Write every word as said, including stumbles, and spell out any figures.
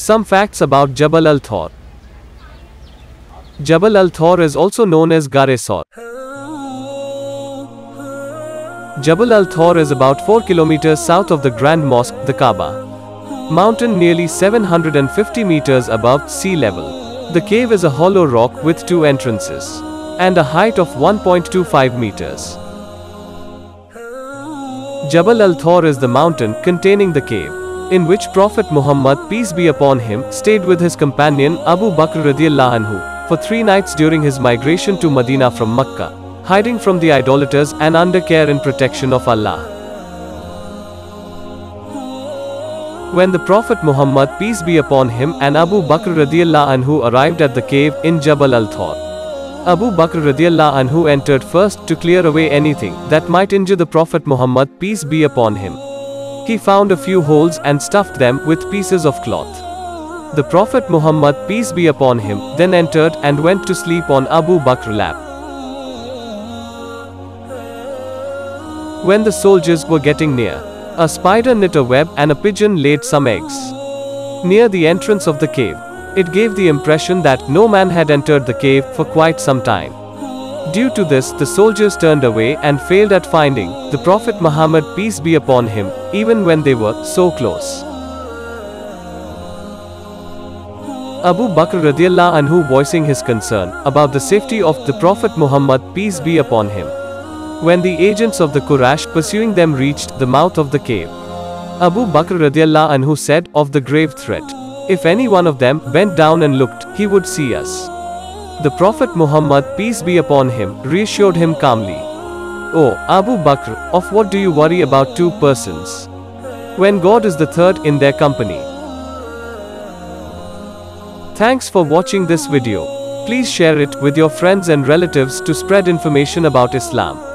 Some facts about Jabal Al Thawr. Jabal Al Thawr is also known as Ghar e Saur. Jabal Al Thawr is about four kilometers south of the Grand Mosque, the Kaaba mountain, nearly seven hundred fifty meters above sea level. The cave is a hollow rock with two entrances and a height of one point two five meters. Jabal Al Thawr is the mountain containing the cave in which Prophet Muhammad, peace be upon him, stayed with his companion Abu Bakr radiallahu anhu for three nights during his migration to Medina from Makkah, hiding from the idolaters and under care and protection of Allah. When the Prophet Muhammad, peace be upon him, and Abu Bakr radiallahu anhu arrived at the cave in Jabal Al Thawr, Abu Bakr radiallahu anhu entered first to clear away anything that might injure the Prophet Muhammad, peace be upon him. He found a few holes and stuffed them with pieces of cloth. The Prophet Muhammad, peace be upon him, then entered and went to sleep on Abu Bakr's lap. When the soldiers were getting near, a spider knit a web and a pigeon laid some eggs near the entrance of the cave. It gave the impression that no man had entered the cave for quite some time. Due to this, the soldiers turned away and failed at finding the Prophet Muhammad, peace be upon him, even when they were so close. Abu Bakr radiallahu anhu, voicing his concern about the safety of the Prophet Muhammad, peace be upon him. When the agents of the Quraysh pursuing them reached the mouth of the cave, Abu Bakr radiallahu anhu said of the grave threat, "If any one of them bent down and looked, he would see us." The Prophet Muhammad, peace be upon him, reassured him calmly, "Oh, Abu Bakr, of what do you worry about two persons, when God is the third in their company?" Thanks for watching this video. Please share it with your friends and relatives to spread information about Islam.